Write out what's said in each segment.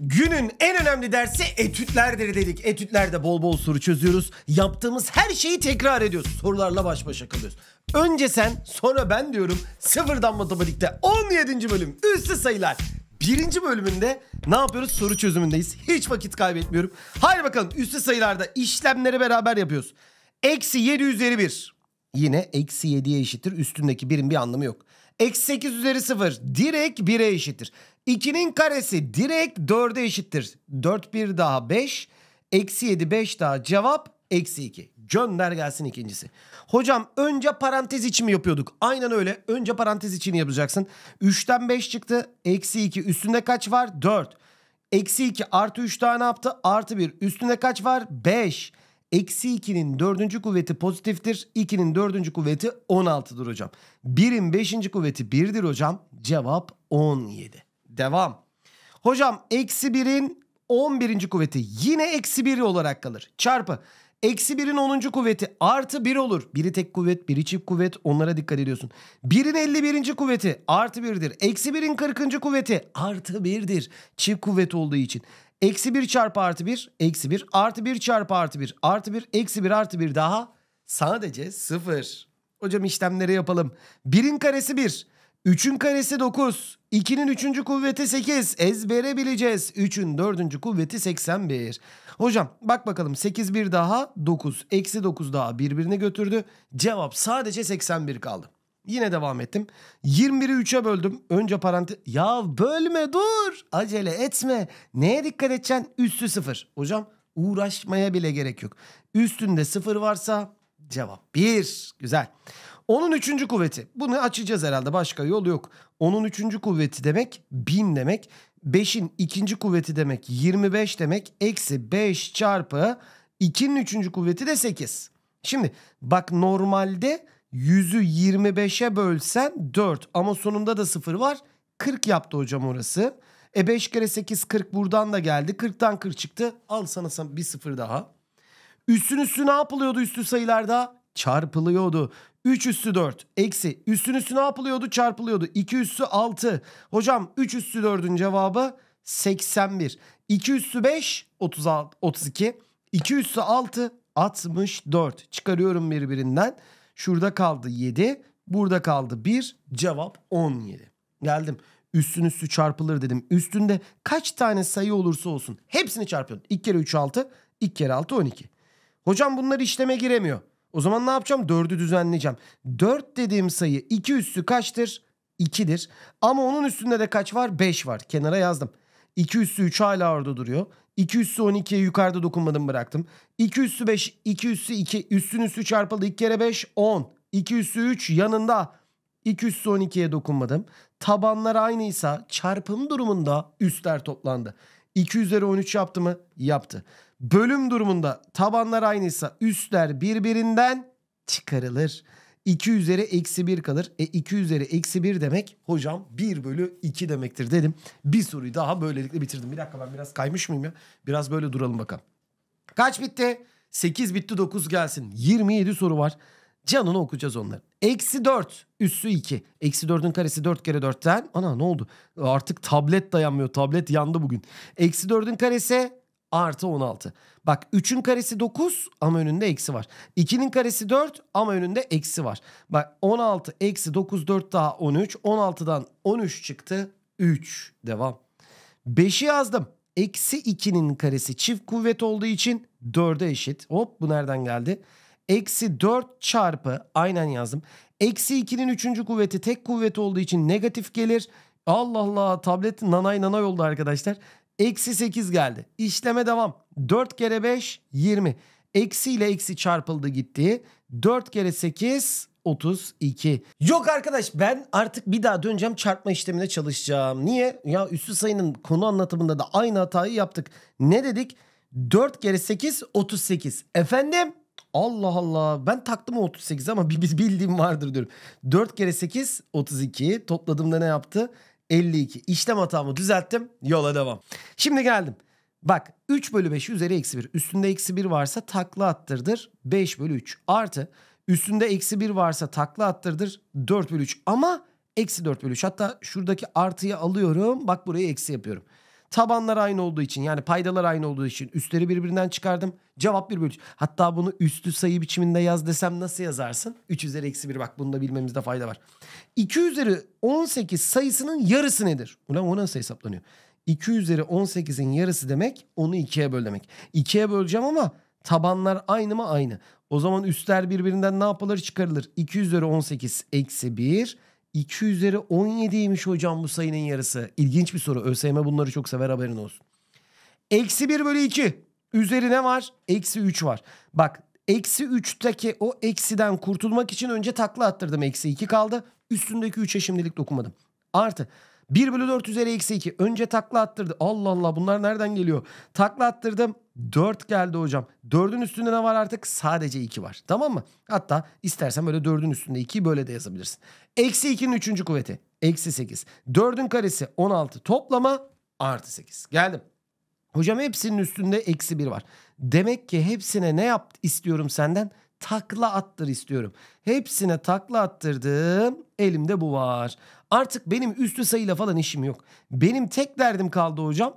Günün en önemli dersi etütlerdir dedik. Etütlerde bol bol soru çözüyoruz. Yaptığımız her şeyi tekrar ediyoruz. Sorularla baş başa kalıyoruz. Önce sen, sonra ben diyorum. Sıfırdan matematikte 17. bölüm Üslü Sayılar 1. bölümünde ne yapıyoruz? Soru çözümündeyiz. Hiç vakit kaybetmiyorum. Haydi bakalım, üslü sayılarda işlemleri beraber yapıyoruz. Eksi 7 üzeri 1. Yine eksi 7'ye eşittir. Üstündeki birin bir anlamı yok. Eksi 8 üzeri 0 direkt 1'e eşittir. 2'nin karesi direkt 4'e eşittir. 4 1 daha 5. Eksi 7 5 daha cevap eksi 2. Gönder gelsin ikincisi. Hocam önce parantez içi mi yapıyorduk? Aynen öyle. Önce parantez içini yapacaksın. 3'ten 5 çıktı. Eksi 2. Üstünde kaç var? 4. Eksi 2 artı 3 daha ne yaptı? Artı 1. Üstünde kaç var? 5. Eksi 2'nin 4. kuvveti pozitiftir. 2'nin 4. kuvveti 16'dır hocam. 1'in 5. kuvveti 1'dir hocam. Cevap 17. Devam. Hocam eksi 1'in 11. kuvveti yine eksi 1 olarak kalır. Çarpı. Eksi 1'in 10. kuvveti artı 1 olur. Biri tek kuvvet, biri çift kuvvet. Onlara dikkat ediyorsun. 1'in 51. kuvveti artı 1'dir. Eksi 1'in 40. kuvveti artı 1'dir. Çift kuvvet olduğu için. Eksi 1 çarpı artı 1. Eksi 1 artı 1 çarpı artı 1. Artı 1 eksi 1 artı 1 daha sadece 0. Hocam işlemleri yapalım. 1'in karesi 1. 3'ün karesi 9. 2'nin 3. kuvveti 8. Ezbere bileceğiz. 3'ün 4. kuvveti 81. Hocam bak bakalım, 8 1 daha 9. Eksi 9 daha birbirini götürdü. Cevap sadece 81 kaldı. Yine devam ettim. 21'i 3'e böldüm. Önce parantez... Ya bölme, dur. Acele etme. Neye dikkat edeceksin? Üstü 0. Hocam uğraşmaya bile gerek yok. Üstünde 0 varsa cevap 1. Güzel. Onun 3. kuvveti. Bunu açacağız herhalde. Başka yol yok. Onun 3. kuvveti demek 1000 demek. 5'in 2. kuvveti demek 25 demek. Eksi 5 çarpı 2'nin 3. kuvveti de 8. Şimdi bak, normalde 100'ü 25'e bölsen 4 ama sonunda da 0 var. 40 yaptı hocam orası. 5 kere 8 40, buradan da geldi. 40'tan 40 çıktı. Al sana bir 0 daha. Üstün üstü ne yapılıyordu üstü sayılarda? Çarpılıyordu. 3 üstü 4 eksi. Üstün üstü ne yapılıyordu? Çarpılıyordu. 2 üstü 6. Hocam 3 üstü 4'ün cevabı 81. 2 üstü 5 36, 32. 2 üstü 6 64. Çıkarıyorum birbirinden. Şurada kaldı 7. Burada kaldı 1. Cevap 17. Geldim. Üstün üstü çarpılır dedim. Üstünde kaç tane sayı olursa olsun hepsini çarpıyordum. 2 kere 3 6. 2 kere 6 12. Hocam bunlar işleme giremiyor. O zaman ne yapacağım? 4'ü düzenleyeceğim. 4 dediğim sayı 2 üstü kaçtır? 2'dir. Ama onun üstünde de kaç var? 5 var. Kenara yazdım. 2 üstü 3 hala orada duruyor. 2 üstü 12'ye yukarıda dokunmadım, bıraktım. 2 üstü 5, 2 üstü 2. Üstün üstü çarpıldı. 2 kere 5, 10. 2 üstü 3 yanında. 2 üstü 12'ye dokunmadım. Tabanlar aynıysa çarpım durumunda üstler toplandı. 2 üzeri 13 yaptı mı? Yaptı. Bölüm durumunda tabanlar aynıysa üstler birbirinden çıkarılır. 2 üzeri eksi 1 kalır. 2 üzeri eksi 1 demek hocam 1 bölü 2 demektir dedim. Bir soruyu daha böylelikle bitirdim. Bir dakika, ben biraz kaymış mıyım ya? Biraz böyle duralım bakalım. Kaç bitti? 8 bitti, 9 gelsin. 27 soru var. Canını okuyacağız onları. Eksi 4 üssü 2. Eksi 4'ün karesi 4 kere 4'ten. Ana ne oldu? Artık tablet dayanmıyor. Tablet yandı bugün. Eksi 4'ün karesi artı 16. Bak 3'ün karesi 9 ama önünde eksi var. 2'nin karesi 4 ama önünde eksi var. Bak 16 eksi 9 4 daha 13. 16'dan 13 çıktı. 3. Devam. 5'i yazdım. Eksi 2'nin karesi çift kuvvet olduğu için 4'e eşit. Hop, bu nereden geldi? Eksi 4 çarpı, aynen yazdım. Eksi 2'nin 3. kuvveti tek kuvvet olduğu için negatif gelir. Allah Allah, tablet nanay nanay oldu arkadaşlar. Eksi 8 geldi. İşleme devam. 4 kere 5 20. Eksi ile eksi çarpıldı gitti. 4 kere 8 32. Yok arkadaş, ben artık bir daha döneceğim, çarpma işlemine çalışacağım. Niye? Ya üslü sayının konu anlatımında da aynı hatayı yaptık. Ne dedik? 4 kere 8 38. Efendim? Allah Allah, ben taktım 38 ama bir bildiğim vardır diyorum. 4 kere 8 32. Topladığımda ne yaptı? 52. İşlem hatamı düzelttim. Yola devam. Şimdi geldim. Bak 3 bölü 5 üzeri eksi 1. Üstünde eksi 1 varsa takla attırdır. 5 bölü 3 artı. Üstünde eksi 1 varsa takla attırdır. 4 bölü 3 ama eksi 4 bölü 3. Hatta şuradaki artıyı alıyorum. Bak burayı eksi yapıyorum. Tabanlar aynı olduğu için, yani paydalar aynı olduğu için üstleri birbirinden çıkardım. Cevap 1 bölü 3. Hatta bunu üslü sayı biçiminde yaz desem nasıl yazarsın? 3 üzeri eksi 1, bak bunu da bilmemizde fayda var. 2 üzeri 18 sayısının yarısı nedir? Ulan o nasıl hesaplanıyor? 2 üzeri 18'in yarısı demek onu 2'ye böl demek. 2'ye böleceğim ama tabanlar aynı mı? Aynı. O zaman üstler birbirinden ne yapılır? Çıkarılır. 2 üzeri 18 eksi 1. 2 üzeri 17'ymiş hocam bu sayının yarısı. İlginç bir soru. ÖSYM bunları çok sever, haberin olsun. Eksi 1 bölü 2. Üzeri ne var? Eksi 3 var. Bak eksi 3'teki o eksiden kurtulmak için önce takla attırdım. Eksi 2 kaldı. Üstündeki 3'e şimdilik dokunmadım. Artı 1 bölü 4 üzeri eksi 2. Önce takla attırdı. Allah Allah, bunlar nereden geliyor? Takla attırdım. 4 geldi hocam. 4'ün üstünde ne var artık? Sadece 2 var. Tamam mı? Hatta istersen böyle 4'ün üstünde 2'yi böyle de yazabilirsin. Eksi 2'nin 3. kuvveti. Eksi 8. 4'ün karesi 16. Toplama artı 8. Geldim. Hocam hepsinin üstünde eksi 1 var. Demek ki hepsine ne yap istiyorum senden? Takla attır istiyorum. Hepsine takla attırdım. Elimde bu var. Artık benim üslü sayıyla falan işim yok. Benim tek derdim kaldı hocam.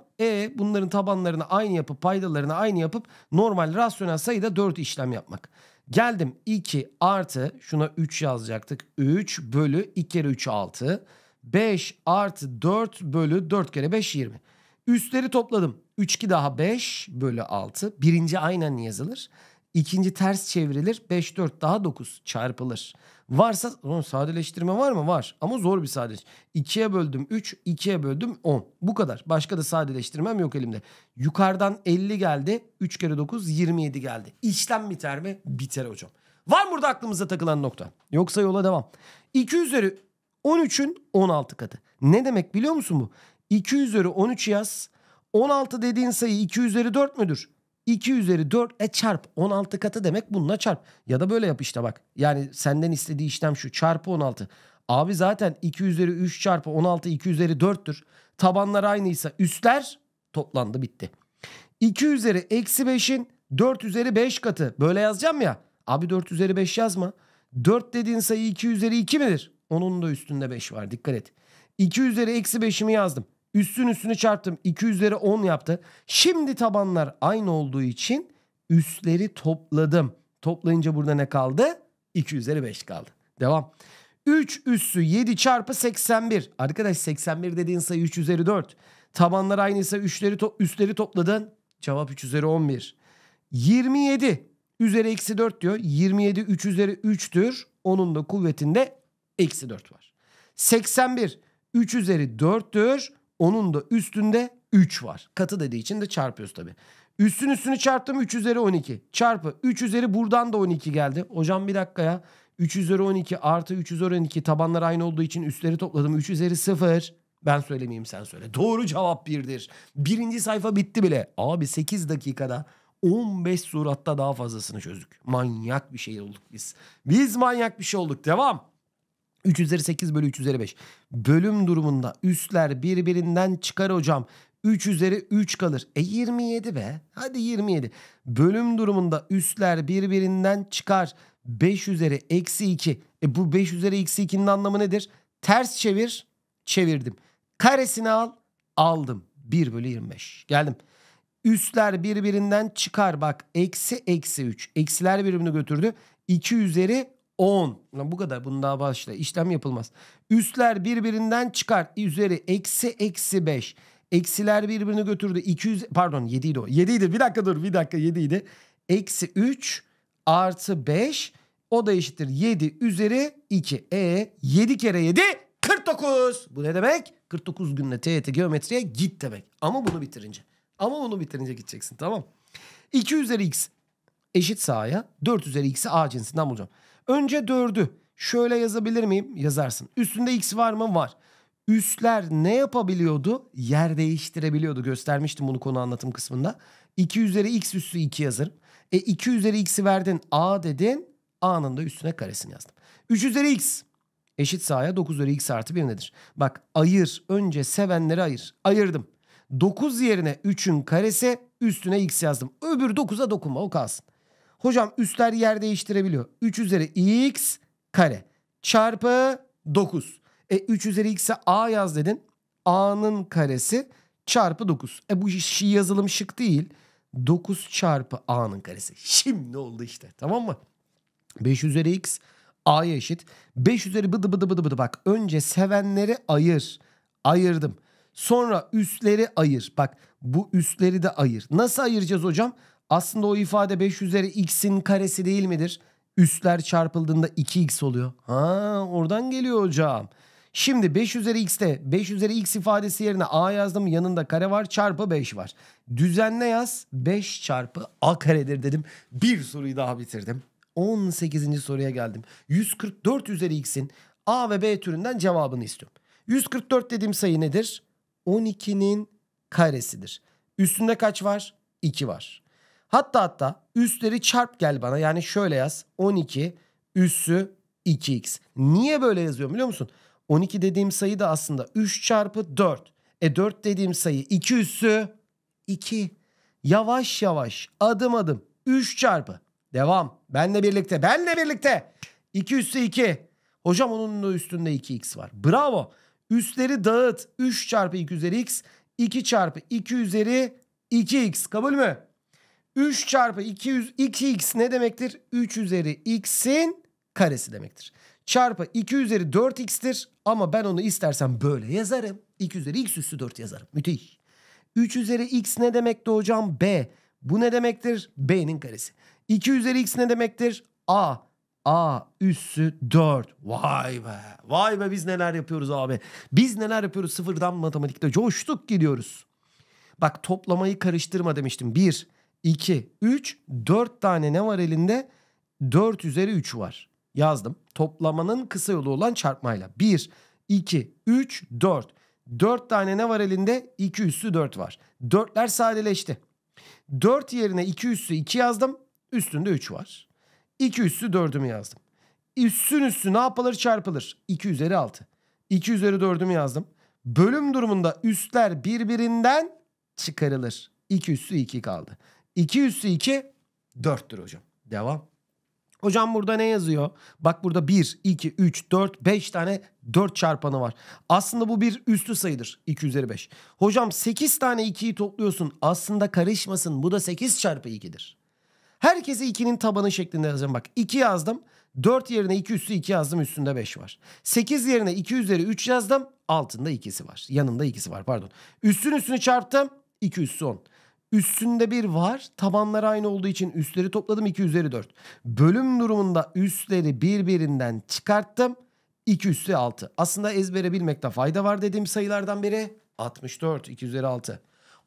Bunların tabanlarını aynı yapıp paydalarını aynı yapıp normal rasyonel sayıda 4 işlem yapmak. Geldim 2 artı şuna 3 yazacaktık. 3 bölü 2 kere 3 6. 5 artı 4 bölü 4 kere 5 20. Üstleri topladım. 3 2 daha 5 bölü 6. Birinci aynen yazılır. İkinci ters çevrilir. 5, 4 daha 9 çarpılır. Varsa sadeleştirme var mı? Var. Ama zor bir sadeleştirme. 2'ye böldüm 3, 2'ye böldüm 10. Bu kadar. Başka da sadeleştirmem yok elimde. Yukarıdan 50 geldi. 3 kere 9, 27 geldi. İşlem biter mi? Biter hocam. Var mı burada aklımıza takılan nokta? Yoksa yola devam. 2 üzeri 13'ün 16 katı. Ne demek biliyor musun bu? 2 üzeri 13 yaz. 16 dediğin sayı 2 üzeri 4 müdür? 2 üzeri 4 çarp 16 katı demek, bununla çarp. Ya da böyle yap işte bak. Yani senden istediği işlem şu, çarpı 16. Abi zaten 2 üzeri 3 çarpı 16 2 üzeri 4'tür. Tabanlar aynıysa üstler toplandı, bitti. 2 üzeri eksi 5'in 4 üzeri 5 katı. Böyle yazacağım ya. Abi 4 üzeri 5 yazma. 4 dediğin sayı 2 üzeri 2 midir? Onun da üstünde 5 var, dikkat et. 2 üzeri eksi 5'imi yazdım. Üstün üstünü çarptım. 2 üzeri 10 yaptı. Şimdi tabanlar aynı olduğu için üstleri topladım. Toplayınca burada ne kaldı? 2 üzeri 5 kaldı. Devam. 3 üssü 7 çarpı 81. Arkadaş 81 dediğin sayı 3 üzeri 4. Tabanlar aynıysa üstleri topladın. Cevap 3 üzeri 11. 27 üzeri eksi 4 diyor. 27 3 üzeri 3'tür. Onun da kuvvetinde eksi 4 var. 81 3 üzeri 4'tür. Onun da üstünde 3 var. Katı dediği için de çarpıyoruz tabii. Üstün üstünü çarptım 3 üzeri 12. Çarpı 3 üzeri buradan da 12 geldi. Hocam bir dakika ya. 3 üzeri 12 artı 3 üzeri 12. Tabanlar aynı olduğu için üstleri topladım. 3 üzeri 0. Ben söylemeyeyim, sen söyle. Doğru cevap 1'dir. Birinci sayfa bitti bile. Abi 8 dakikada 15 soru, hatta daha fazlasını çözdük. Manyak bir şey olduk biz. Biz manyak bir şey olduk. Devam. 3 üzeri 8 bölü 3 üzeri 5. Bölüm durumunda üstler birbirinden çıkar hocam. 3 üzeri 3 kalır. 27 be. Hadi 27. Bölüm durumunda üstler birbirinden çıkar. 5 üzeri eksi 2. Bu 5 üzeri eksi 2'nin anlamı nedir? Ters çevir. Çevirdim. Karesini al. Aldım. 1 bölü 25. Geldim. Üstler birbirinden çıkar. Bak eksi eksi 3. Eksiler birbirini götürdü. 2 üzeri 10. Bu kadar. Bunu daha başla. İşlem yapılmaz. Üstler birbirinden çıkar. Üzeri eksi eksi 5. Eksiler birbirini götürdü. 200 pardon 7 idi o. 7 idi. Bir dakika dur. Bir dakika 7 idi. Eksi 3 artı 5. O da eşittir 7 üzeri 2. 7 kere 7 49. Bu ne demek? 49 günde TYT geometriye git demek. Ama bunu bitirince. Ama bunu bitirince gideceksin. Tamam. 2 üzeri x eşitse a'ya. 4 üzeri x'i a cinsinden bulacağım. Önce 4'ü şöyle yazabilir miyim? Yazarsın. Üstünde x var mı? Var. Üstler ne yapabiliyordu? Yer değiştirebiliyordu. Göstermiştim bunu konu anlatım kısmında. 2 üzeri x üssü 2 yazarım. 2 üzeri x'i verdin. A dedin. A'nın da üstüne karesini yazdım. 3 üzeri x eşitse a'ya 9 üzeri x artı 1 nedir? Bak ayır. Önce sevenleri ayır. Ayırdım. 9 yerine 3'ün karesi, üstüne x yazdım. Öbür 9'a dokunma, o kalsın. Hocam üstler yer değiştirebiliyor. 3 üzeri x kare çarpı 9. 3 üzeri x'e a yaz dedin. A'nın karesi çarpı 9. Bu yazılım şık değil. 9 çarpı a'nın karesi. Şimdi oldu işte, tamam mı? 5 üzeri x a'ya eşit. 5 üzeri bıdı bıdı bıdı bıdı. Bak önce sevenleri ayır. Ayırdım. Sonra üstleri ayır. Bak bu üstleri de ayır. Nasıl ayıracağız hocam? Aslında o ifade 5 üzeri x'in karesi değil midir? Üstler çarpıldığında 2x oluyor. Ha, oradan geliyor hocam. Şimdi 5 üzeri x'te 5 üzeri x ifadesi yerine a yazdım. Yanında kare var, çarpı 5 var. Düzenle yaz. 5 çarpı a karedir dedim. Bir soruyu daha bitirdim. 18. soruya geldim. 144 üzeri x'in a ve b türünden cevabını istiyorum. 144 dediğim sayı nedir? 12'nin karesidir. Üstünde kaç var? 2 var. Hatta üstleri çarp gel bana. Yani şöyle yaz. 12 üssü 2x. Niye böyle yazıyorum biliyor musun? 12 dediğim sayı da aslında 3 çarpı 4. 4 dediğim sayı 2 üssü 2. Yavaş yavaş adım adım 3 çarpı. Devam. Benle birlikte. 2 üssü 2. Hocam onun da üstünde 2x var. Bravo. Üstleri dağıt. 3 çarpı 2 üzeri x. 2 çarpı 2 üzeri 2x. Kabul mü? 3 çarpı 2x ne demektir? 3 üzeri x'in karesi demektir. Çarpı 2 üzeri 4x'tir. Ama ben onu istersen böyle yazarım. 2 üzeri x üstü 4 yazarım. Müthiş. 3 üzeri x ne demekti hocam? B. Bu ne demektir? B'nin karesi. 2 üzeri x ne demektir? A. A üssü 4. Vay be. Vay be, biz neler yapıyoruz abi. Biz neler yapıyoruz, sıfırdan matematikte coştuk gidiyoruz. Bak toplamayı karıştırma demiştim. 1, 2, 3, 4 tane ne var elinde? 4 üzeri 3 var. Yazdım. Toplamanın kısa yolu olan çarpmayla. 1, 2, 3, 4. 4 tane ne var elinde? 2 üssü 4 var. 4'ler sadeleşti. 4 yerine 2 üssü 2 yazdım. Üstünde 3 var. 2 üssü 4'ümü yazdım. Üssün üssü ne yapılır? Çarpılır. 2 üzeri 6. 2 üzeri 4'ümü yazdım. Bölüm durumunda üstler birbirinden çıkarılır. 2 üssü 2 kaldı. 2 üssü 2 4'tür hocam. Devam. Hocam burada ne yazıyor? Bak burada 1, 2, 3, 4, 5 tane 4 çarpanı var. Aslında bu bir üslü sayıdır. 2 üzeri 5. Hocam 8 tane 2'yi topluyorsun. Aslında karışmasın. Bu da 8 çarpı 2'dir. Herkese 2'nin tabanı şeklinde yazacağım. Bak 2 yazdım. 4 yerine 2 üssü 2 yazdım. Üstünde 5 var. 8 yerine 2 üzeri 3 yazdım. Altında 2'si var. Yanında 2'si var, pardon. Üssün üstünü çarptım. 2 üssü 10. Üstünde 1 var. Tabanlar aynı olduğu için üstleri topladım. 2 üzeri 4. Bölüm durumunda üstleri birbirinden çıkarttım. 2 üssü 6. Aslında ezbere bilmekte fayda var dediğim sayılardan biri. 64. 2 üzeri 6.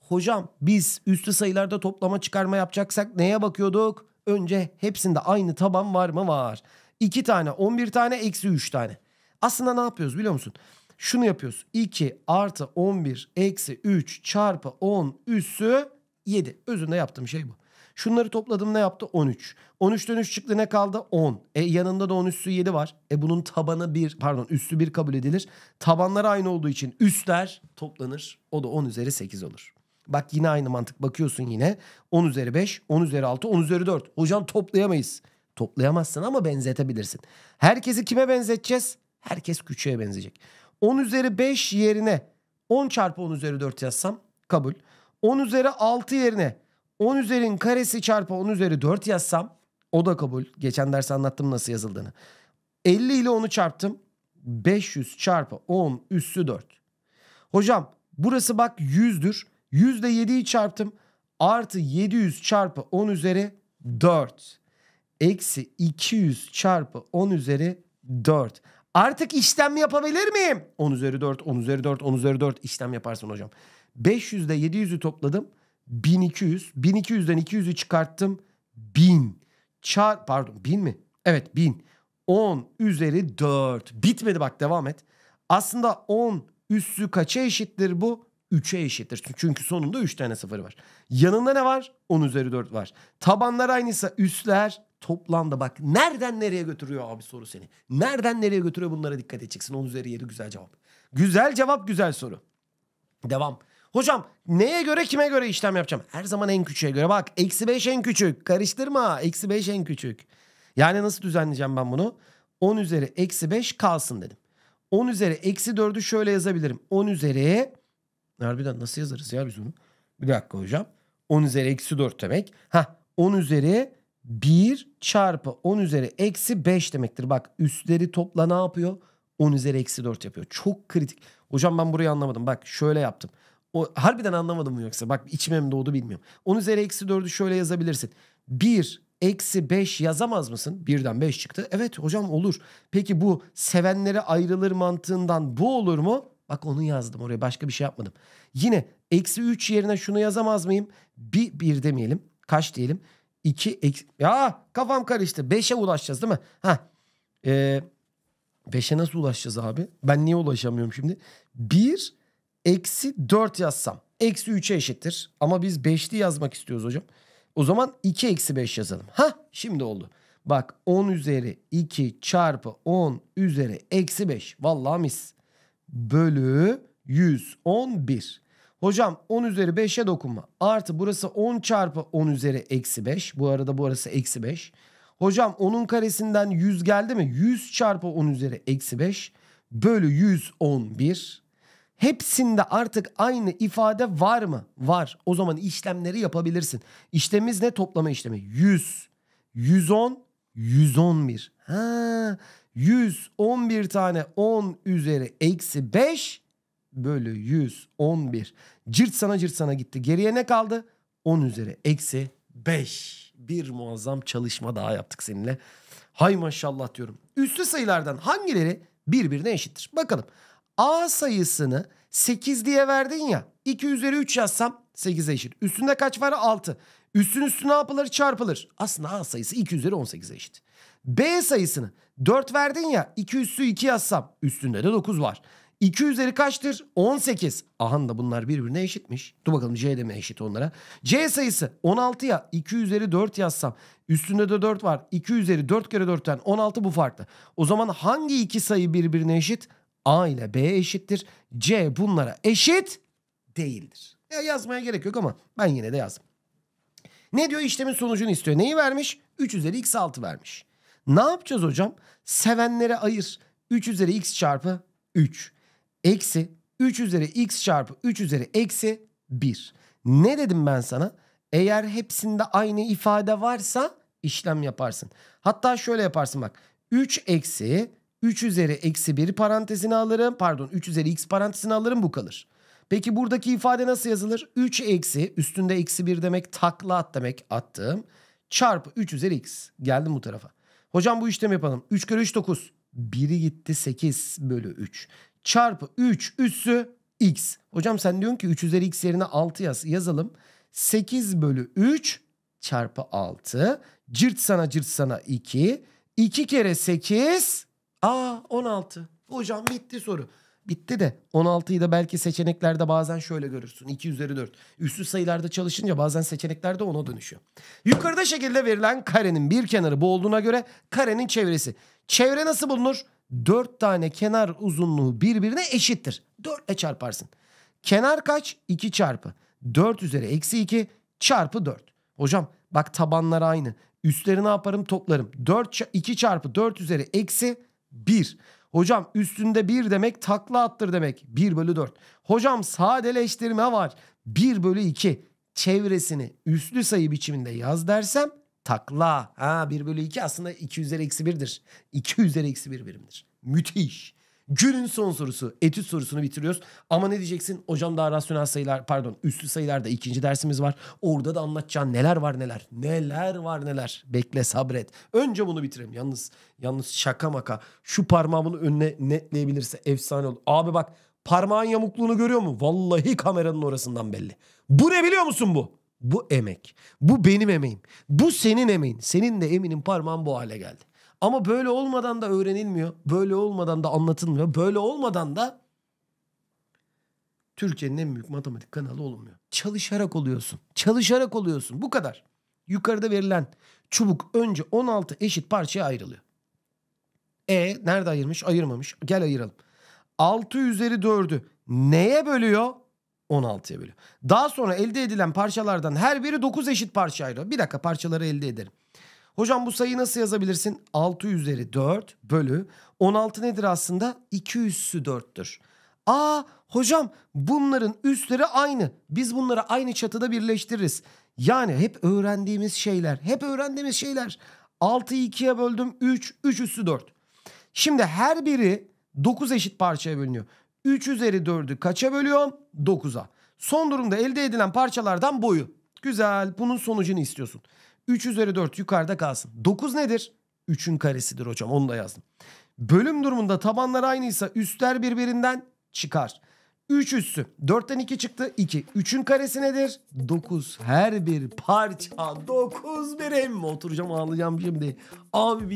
Hocam biz üslü sayılarda toplama çıkarma yapacaksak neye bakıyorduk? Önce hepsinde aynı taban var mı? Var. 2 tane, 11 tane, eksi 3 tane. Aslında ne yapıyoruz biliyor musun? Şunu yapıyoruz. 2 artı 11 eksi 3 çarpı 10 üssü 7. Özünde yaptığım şey bu. Şunları topladım, ne yaptı? 13. 13'ten 3 çıktı, ne kaldı? 10. Yanında da 10 üssü 7 var. Bunun tabanı 1, pardon üssü 1 kabul edilir. Tabanlar aynı olduğu için üstler toplanır. O da 10 üzeri 8 olur. Bak yine aynı mantık, bakıyorsun yine 10 üzeri 5, 10 üzeri 6, 10 üzeri 4. Hocam toplayamayız. Toplayamazsın ama benzetebilirsin. Herkesi kime benzeteceğiz? Herkes küçüğe benzeyecek. 10 üzeri 5 yerine 10 çarpı 10 üzeri 4 yazsam kabul. 10 üzeri 6 yerine 10 üzerinin karesi çarpı 10 üzeri 4 yazsam o da kabul. Geçen dersi anlattım nasıl yazıldığını. 50 ile 10'u çarptım. 500 çarpı 10 üssü 4. Hocam burası bak 100'dür. 100 ile 7'yi çarptım. Artı 700 çarpı 10 üzeri 4. Eksi 200 çarpı 10 üzeri 4. Artık işlem yapabilir miyim? 10 üzeri 4, 10 üzeri 4, 10 üzeri 4 işlem yaparsın hocam. 500 ile 700'ü topladım. 1200. 1200'den 200'ü çıkarttım. 1000. Pardon 1000 mi? Evet 1000. 10 üzeri 4. Bitmedi bak, devam et. Aslında 10 üssü kaça eşittir bu? 3'e eşittir. Çünkü sonunda 3 tane sıfır var. Yanında ne var? 10 üzeri 4 var. Tabanlar aynıysa üstler toplamda bak. Nereden nereye götürüyor abi soru seni? Nereden nereye götürüyor, bunlara dikkat edeceksin. 10 üzeri 7 güzel cevap. Güzel cevap, güzel soru. Devam. Hocam neye göre kime göre işlem yapacağım? Her zaman en küçüğe göre. Bak eksi 5 en küçük. Karıştırma. Eksi 5 en küçük. Yani nasıl düzenleyeceğim ben bunu? 10 üzeri eksi 5 kalsın dedim. 10 üzeri eksi 4'ü şöyle yazabilirim. 10 üzeri Harbiden nasıl yazarız ya biz onu? Bir dakika hocam. 10 üzeri eksi 4 demek. Ha, 10 üzeri 1 çarpı 10 üzeri eksi 5 demektir. Bak üstleri topla ne yapıyor? 10 üzeri eksi 4 yapıyor. Çok kritik. Hocam ben burayı anlamadım. Bak şöyle yaptım. O, harbiden anlamadım mı yoksa? Bak içime mi doğdu bilmiyorum. 10 üzeri eksi 4'ü şöyle yazabilirsin. 1 eksi 5 yazamaz mısın? 1'den 5 çıktı. Evet hocam olur. Peki bu sevenlere ayrılır mantığından bu olur mu? Bak onu yazdım oraya. Başka bir şey yapmadım. Yine eksi 3 yerine şunu yazamaz mıyım? 1 demeyelim. Kaç diyelim? 2 eksi... Ya kafam karıştı. 5'e ulaşacağız değil mi? Hah. 5'e nasıl ulaşacağız abi? Ben niye ulaşamıyorum şimdi? 1 eksi 4 yazsam. Eksi 3'e eşittir. Ama biz 5'li yazmak istiyoruz hocam. O zaman 2 eksi 5 yazalım. Hah şimdi oldu. Bak 10 üzeri 2 çarpı 10 üzeri eksi 5. Vallahi mis. Bölü 111. Hocam 10 üzeri 5'e dokunma. Artı burası 10 çarpı 10 üzeri eksi 5. Bu arada burası eksi 5. Hocam 10'un karesinden 100 geldi mi? 100 çarpı 10 üzeri eksi 5. Bölü 111. Hepsinde artık aynı ifade var mı? Var. O zaman işlemleri yapabilirsin. İşlemimiz ne? Toplama işlemi. 100, 110, 111. Ha, 111 tane 10 üzeri eksi 5 bölü 111. Cırt sana gitti. Geriye ne kaldı? 10 üzeri eksi 5. Bir muazzam çalışma daha yaptık seninle. Hay maşallah diyorum. Üslü sayılardan hangileri birbirine eşittir? Bakalım. A sayısını 8 diye verdin ya. 2 üzeri 3 yazsam 8'e eşit. Üstünde kaç var? 6. Üstün üstüne yapılır çarpılır. Aslında A sayısı 2 üzeri 18'e eşit. B sayısını 4 verdin ya. 2 üstü 2 yazsam üstünde de 9 var. 2 üzeri kaçtır? 18. Aha da bunlar birbirine eşitmiş. Dur bakalım C'de mi eşit onlara? C sayısı 16 ya. 2 üzeri 4 yazsam üstünde de 4 var. 2 üzeri 4 kere 4'ten 16, bu farklı. O zaman hangi iki sayı birbirine eşit? A ile B eşittir. C bunlara eşit değildir. Ya yazmaya gerek yok ama ben yine de yazdım. Ne diyor? İşlemin sonucunu istiyor. Neyi vermiş? 3 üzeri x 6 vermiş. Ne yapacağız hocam? Sevenlere ayır. 3 üzeri x çarpı 3. Eksi 3 üzeri x çarpı 3 üzeri eksi 1. Ne dedim ben sana? Eğer hepsinde aynı ifade varsa işlem yaparsın. Hatta şöyle yaparsın bak. 3 eksi 3 üzeri eksi 1 parantezine alırım. Pardon, 3 üzeri x parantezine alırım, bu kalır. Peki buradaki ifade nasıl yazılır? 3 eksi üstünde eksi 1 demek, takla at demek, attım. Çarpı 3 üzeri x. Geldim bu tarafa. Hocam bu işlemi yapalım. 3 kere 3 9. 1'i gitti 8 bölü 3. Çarpı 3 üssü x. Hocam sen diyorsun ki 3 üzeri x yerine 6 yaz. Yazalım. 8 bölü 3 çarpı 6. Cırt sana 2. 2 kere 8. Aa 16. Hocam bitti soru. Bitti de 16'yı da belki seçeneklerde bazen şöyle görürsün. 2 üzeri 4. Üslü sayılarda çalışınca bazen seçeneklerde ona dönüşüyor. Yukarıda şekilde verilen karenin bir kenarı bu olduğuna göre karenin çevresi. Çevre nasıl bulunur? 4 tane kenar uzunluğu birbirine eşittir. 4 ile çarparsın. Kenar kaç? 2 çarpı 4 üzeri eksi 2 çarpı 4. Hocam bak tabanlar aynı. Üstleri ne yaparım? Toplarım. 2 çarpı 4 üzeri eksi 1. Hocam üstünde 1 demek, takla attır demek. 1 bölü 4. Hocam sadeleştirme var. 1 bölü 2. Çevresini üslü sayı biçiminde yaz dersem takla. Ha, 1 bölü 2 aslında 2 üzeri eksi 1'dir. 2 üzeri eksi 1 birimdir. Müthiş. Günün son sorusu. Etüt sorusunu bitiriyoruz. Ama ne diyeceksin? Hocam daha rasyonel sayılar, pardon üslü sayılarda ikinci dersimiz var. Orada da anlatacağım neler var neler. Neler var neler. Bekle, sabret. Önce bunu bitirelim. Yalnız şaka maka. Şu parmağımın önüne netleyebilirse efsane olur. Abi bak parmağın yamukluğunu görüyor mu? Vallahi kameranın orasından belli. Bu ne biliyor musun bu? Bu emek. Bu benim emeğim. Bu senin emeğin. Senin de eminim parmağın bu hale geldi. Ama böyle olmadan da öğrenilmiyor. Böyle olmadan da anlatılmıyor. Böyle olmadan da Türkiye'nin en büyük matematik kanalı olmuyor. Çalışarak oluyorsun. Çalışarak oluyorsun. Bu kadar. Yukarıda verilen çubuk önce 16 eşit parçaya ayrılıyor. Nerede ayırmış? Ayırmamış. Gel ayıralım. 6 üzeri 4'ü neye bölüyor? 16'ya bölüyor. Daha sonra elde edilen parçalardan her biri 9 eşit parçaya ayrılıyor. Bir dakika, parçaları elde edelim. Hocam bu sayıyı nasıl yazabilirsin? 6 üzeri 4 bölü 16 nedir aslında? 2 üssü 4'tür. Aa hocam bunların üstleri aynı. Biz bunları aynı çatıda birleştiririz. Yani hep öğrendiğimiz şeyler. 6'yı 2'ye böldüm 3, 3 üssü 4. Şimdi her biri 9 eşit parçaya bölünüyor. 3 üzeri 4'ü kaça bölüyorum? 9'a. Son durumda elde edilen parçalardan boyu. Güzel, bunun sonucunu istiyorsun. 3 üzeri 4 yukarıda kalsın. 9 nedir? 3'ün karesidir hocam, onu da yazdım. Bölüm durumunda tabanlar aynıysa üstler birbirinden çıkar. 3 üssü. 4'ten 2 çıktı. 2. 3'ün karesi nedir? 9. Her bir parça 9 birim. Oturacağım ağlayacağım şimdi. Abi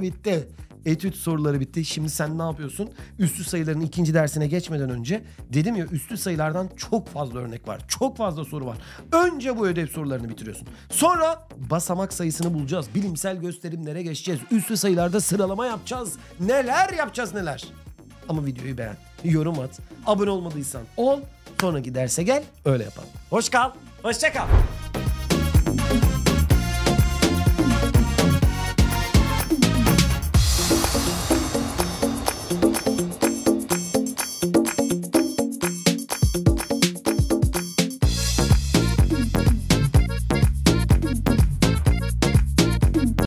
bitti. Etüt soruları bitti. Şimdi sen ne yapıyorsun? Üslü sayıların ikinci dersine geçmeden önce dedim ya, üslü sayılardan çok fazla örnek var. Çok fazla soru var. Önce bu ödev sorularını bitiriyorsun. Sonra basamak sayısını bulacağız. Bilimsel gösterimlere geçeceğiz. Üslü sayılarda sıralama yapacağız. Neler yapacağız. Ama videoyu beğen, yorum at, abone olmadıysan ol, sonraki derse gel, öyle yapalım. Hoşça kal.